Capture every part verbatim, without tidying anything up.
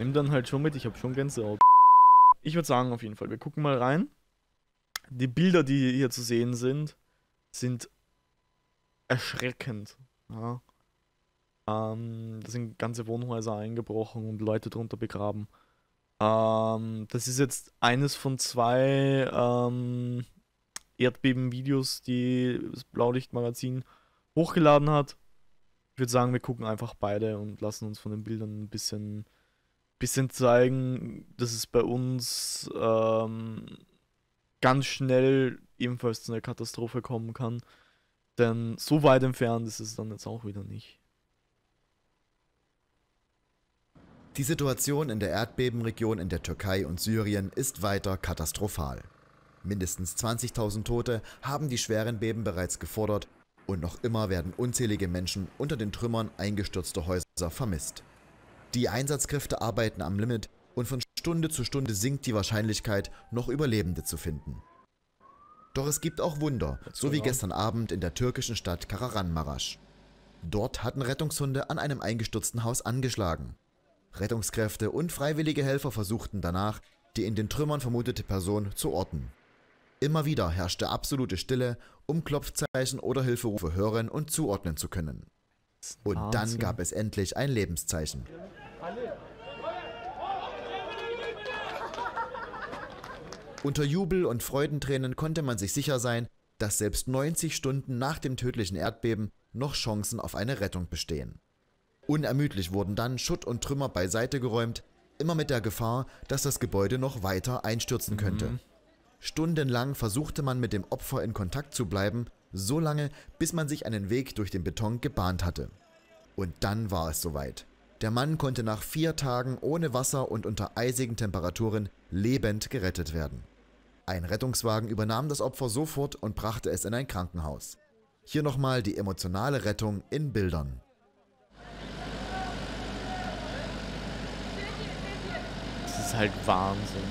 nimmt dann halt schon mit, ich habe schon Gänsehaut. Ich würde sagen, auf jeden Fall, wir gucken mal rein. Die Bilder, die hier zu sehen sind, sind erschreckend. Ja. Ähm, da sind ganze Wohnhäuser eingebrochen und Leute drunter begraben. Ähm, das ist jetzt eines von zwei ähm, Erdbeben-Videos, die das Blaulicht-Magazin hochgeladen hat. Ich würde sagen, wir gucken einfach beide und lassen uns von den Bildern ein bisschen, bisschen zeigen, dass es bei uns ähm, ganz schnell ebenfalls zu einer Katastrophe kommen kann. Denn so weit entfernt ist es dann jetzt auch wieder nicht. Die Situation in der Erdbebenregion in der Türkei und Syrien ist weiter katastrophal. Mindestens zwanzigtausend Tote haben die schweren Beben bereits gefordert und noch immer werden unzählige Menschen unter den Trümmern eingestürzter Häuser vermisst. Die Einsatzkräfte arbeiten am Limit und von Stunde zu Stunde sinkt die Wahrscheinlichkeit, noch Überlebende zu finden. Doch es gibt auch Wunder, so wie gestern Abend in der türkischen Stadt Kahramanmaraş. Dort hatten Rettungshunde an einem eingestürzten Haus angeschlagen. Rettungskräfte und freiwillige Helfer versuchten danach, die in den Trümmern vermutete Person zu orten. Immer wieder herrschte absolute Stille, um Klopfzeichen oder Hilferufe hören und zuordnen zu können. Und dann gab es endlich ein Lebenszeichen. Unter Jubel und Freudentränen konnte man sich sicher sein, dass selbst neunzig Stunden nach dem tödlichen Erdbeben noch Chancen auf eine Rettung bestehen. Unermüdlich wurden dann Schutt und Trümmer beiseite geräumt, immer mit der Gefahr, dass das Gebäude noch weiter einstürzen könnte. Mhm. Stundenlang versuchte man mit dem Opfer in Kontakt zu bleiben, so lange, bis man sich einen Weg durch den Beton gebahnt hatte. Und dann war es soweit. Der Mann konnte nach vier Tagen ohne Wasser und unter eisigen Temperaturen lebend gerettet werden. Ein Rettungswagen übernahm das Opfer sofort und brachte es in ein Krankenhaus. Hier nochmal die emotionale Rettung in Bildern. Das ist halt Wahnsinn.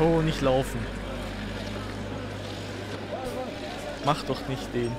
Oh, nicht laufen. Mach doch nicht den.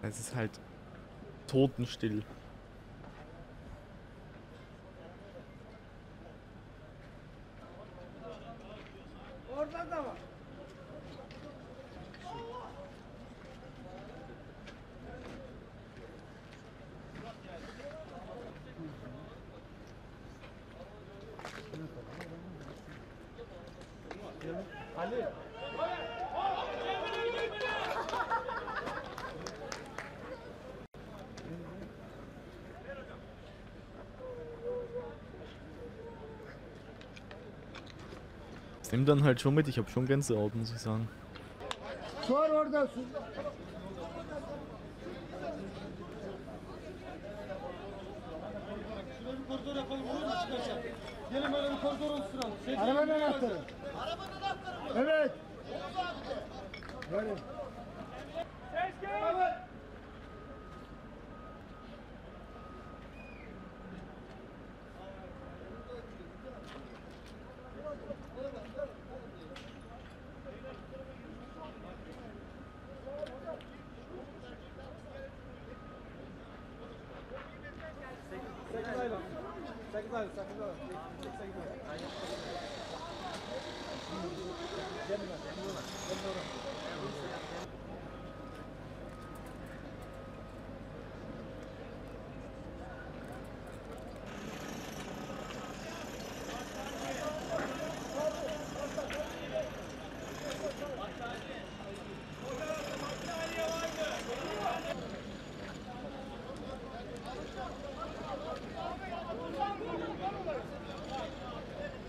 Es ist halt totenstill. Das nimmt dann halt schon mit, ich habe schon Gänsehaut, muss ich sagen.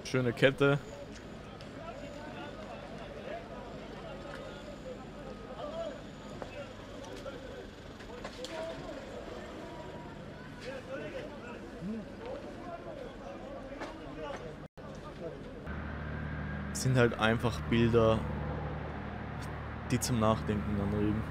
Schöne Kette. Sind halt einfach Bilder, die zum Nachdenken anregen.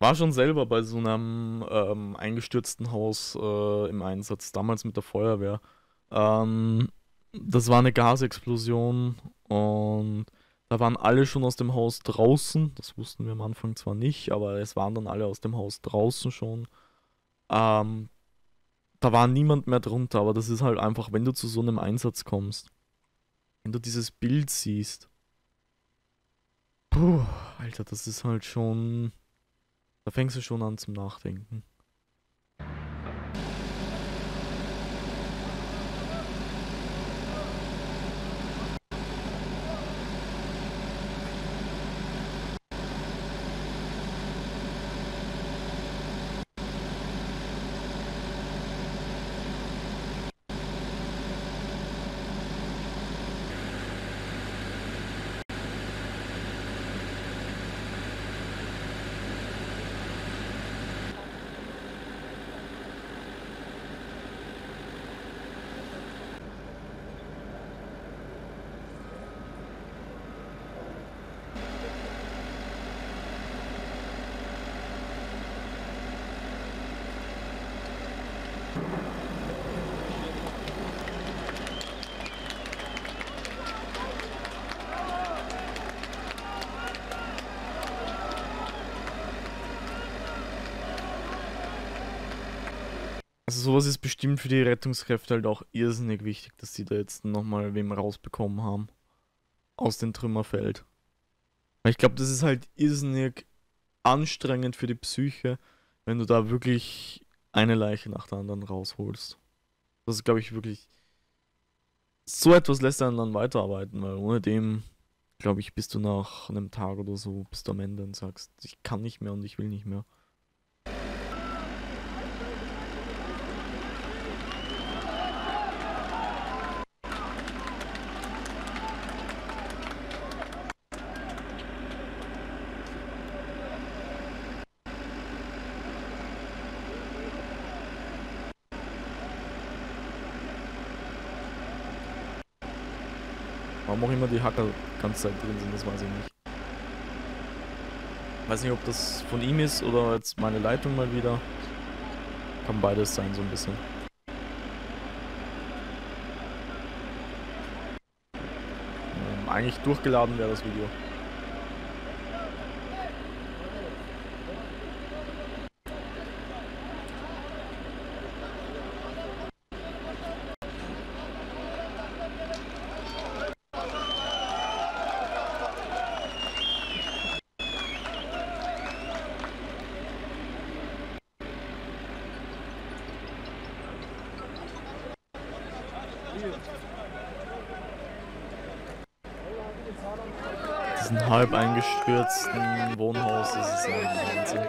War schon selber bei so einem ähm, eingestürzten Haus äh, im Einsatz, damals mit der Feuerwehr. Ähm, das war eine Gasexplosion und da waren alle schon aus dem Haus draußen. Das wussten wir am Anfang zwar nicht, aber es waren dann alle aus dem Haus draußen schon. Ähm, Da war niemand mehr drunter, aber das ist halt einfach, wenn du zu so einem Einsatz kommst, wenn du dieses Bild siehst, puh, Alter, das ist halt schon, da fängst du schon an zum Nachdenken. Also sowas ist bestimmt für die Rettungskräfte halt auch irrsinnig wichtig, dass die da jetzt nochmal wem rausbekommen haben. Aus dem Trümmerfeld. Weil ich glaube, das ist halt irrsinnig anstrengend für die Psyche, wenn du da wirklich eine Leiche nach der anderen rausholst. Das ist, glaube ich, wirklich... So etwas lässt einen dann weiterarbeiten, weil ohne dem, glaube ich, bist du nach einem Tag oder so, bist du am Ende und sagst, ich kann nicht mehr und ich will nicht mehr. Warum auch immer die Hacker die ganze Zeit drin sind, das weiß ich nicht. Weiß nicht, ob das von ihm ist oder jetzt meine Leitung mal wieder. Kann beides sein, so ein bisschen. Ähm, eigentlich durchgeladen wäre das Video. Diesen halb eingestürzten Wohnhaus, das ist ein Wahnsinn.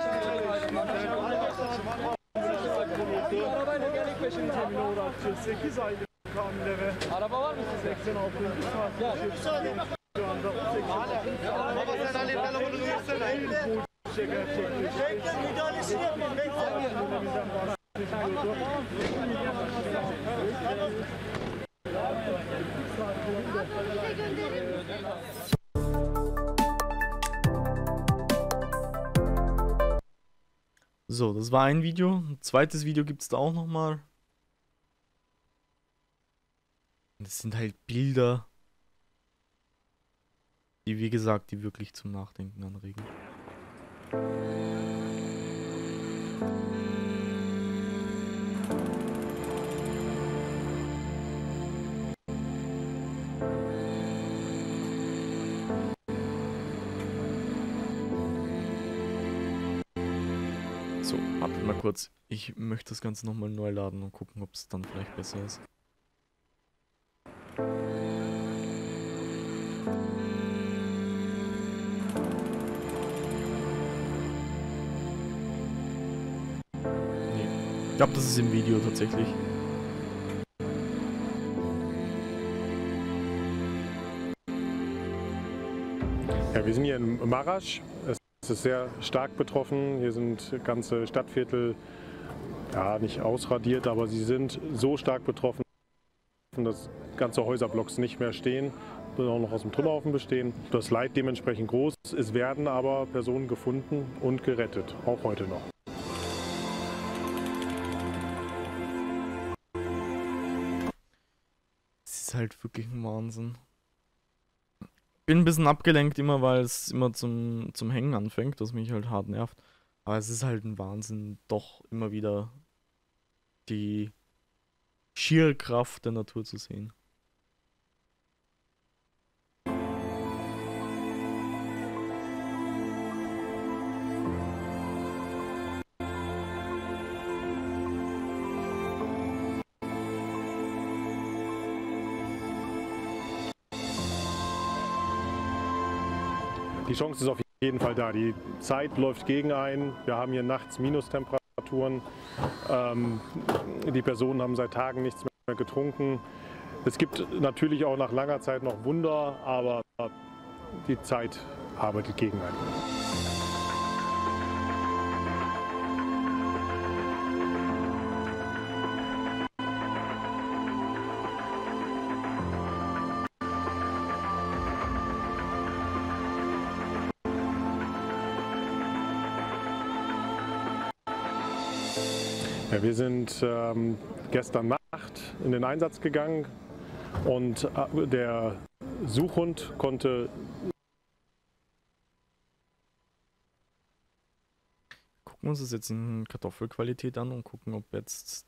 So, das war ein Video. Ein zweites Video gibt es da auch nochmal. Das sind halt Bilder, die, wie gesagt, die wirklich zum Nachdenken anregen. So, warte mal kurz. Ich möchte das Ganze nochmal neu laden und gucken, ob es dann vielleicht besser ist. Nee. Ich glaube, das ist im Video tatsächlich. Ja, wir sind hier in Maraş. Es ist sehr stark betroffen. Hier sind ganze Stadtviertel, ja, nicht ausradiert, aber sie sind so stark betroffen, dass ganze Häuserblocks nicht mehr stehen, sondern auch noch aus dem Trümmerhaufen bestehen. Das Leid dementsprechend groß. Es werden aber Personen gefunden und gerettet, auch heute noch. Es ist halt wirklich ein Wahnsinn. Bin ein bisschen abgelenkt immer, weil es immer zum, zum Hängen anfängt, das mich halt hart nervt. Aber es ist halt ein Wahnsinn, doch immer wieder die schiere Kraft der Natur zu sehen. Die Chance ist auf jeden Fall da. Die Zeit läuft gegen ein. Wir haben hier nachts Minustemperaturen. Ähm, die Personen haben seit Tagen nichts mehr getrunken. Es gibt natürlich auch nach langer Zeit noch Wunder, aber die Zeit arbeitet gegen ein. Ja, wir sind ähm, gestern Nacht in den Einsatz gegangen und der Suchhund konnte... Gucken wir uns das jetzt in Kartoffelqualität an und gucken, ob jetzt...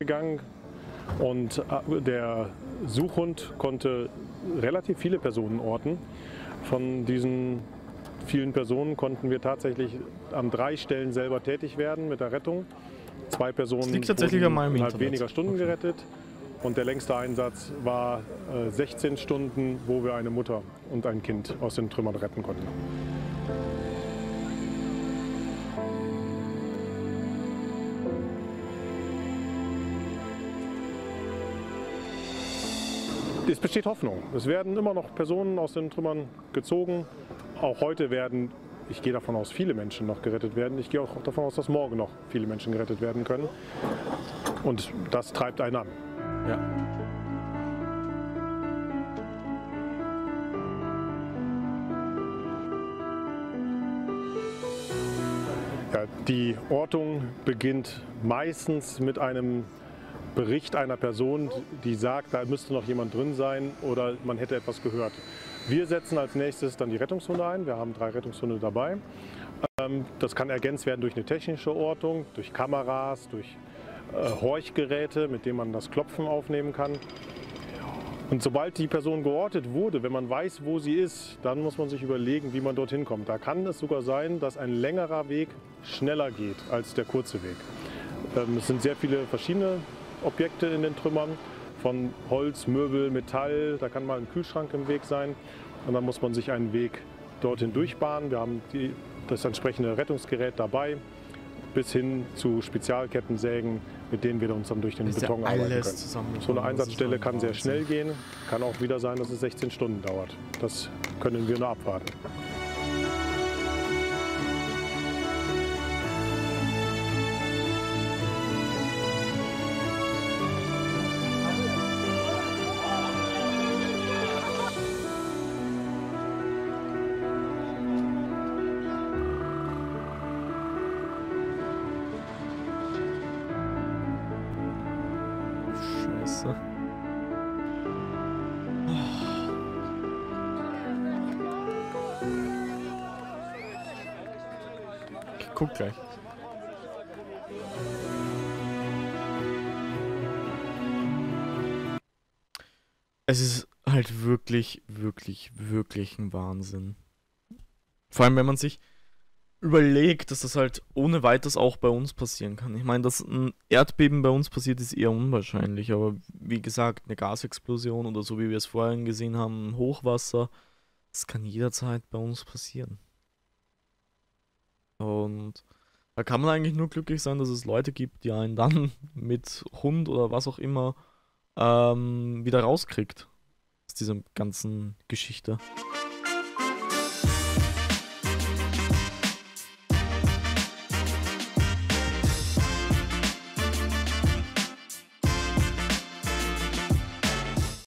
gegangen und der Suchhund konnte relativ viele Personen orten. Von diesen vielen Personen konnten wir tatsächlich an drei Stellen selber tätig werden mit der Rettung. Zwei Personen wurden innerhalb weniger Stunden okay. gerettet und der längste Einsatz war äh, sechzehn Stunden, wo wir eine Mutter und ein Kind aus den Trümmern retten konnten. Es besteht Hoffnung. Es werden immer noch Personen aus den Trümmern gezogen. Auch heute werden, ich gehe davon aus, viele Menschen noch gerettet werden. Ich gehe auch davon aus, dass morgen noch viele Menschen gerettet werden können. Und das treibt einen an. Ja. Ja, die Ortung beginnt meistens mit einem Bericht einer Person, die sagt, da müsste noch jemand drin sein oder man hätte etwas gehört. Wir setzen als nächstes dann die Rettungshunde ein. Wir haben drei Rettungshunde dabei. Das kann ergänzt werden durch eine technische Ortung, durch Kameras, durch Horchgeräte, mit denen man das Klopfen aufnehmen kann. Und sobald die Person geortet wurde, wenn man weiß, wo sie ist, dann muss man sich überlegen, wie man dorthin kommt. Da kann es sogar sein, dass ein längerer Weg schneller geht als der kurze Weg. Es sind sehr viele verschiedene Objekte in den Trümmern, von Holz, Möbel, Metall, da kann mal ein Kühlschrank im Weg sein und dann muss man sich einen Weg dorthin durchbahnen. Wir haben die, das entsprechende Rettungsgerät dabei, bis hin zu Spezialkettensägen, mit denen wir uns dann durch den das Beton ja arbeiten können. So eine Einsatzstelle kann sehr schnell gehen, kann auch wieder sein, dass es sechzehn Stunden dauert. Das können wir nur abwarten. Ich guck gleich. Es ist halt wirklich, wirklich, wirklich ein Wahnsinn. Vor allem, wenn man sich überlegt, dass das halt ohne weiteres auch bei uns passieren kann. Ich meine, dass ein Erdbeben bei uns passiert, ist eher unwahrscheinlich, aber wie gesagt, eine Gasexplosion oder so, wie wir es vorhin gesehen haben, Hochwasser, das kann jederzeit bei uns passieren. Und Da kann man eigentlich nur glücklich sein, dass es Leute gibt, die einen dann mit Hund oder was auch immer ähm, wieder rauskriegt aus dieser ganzen Geschichte.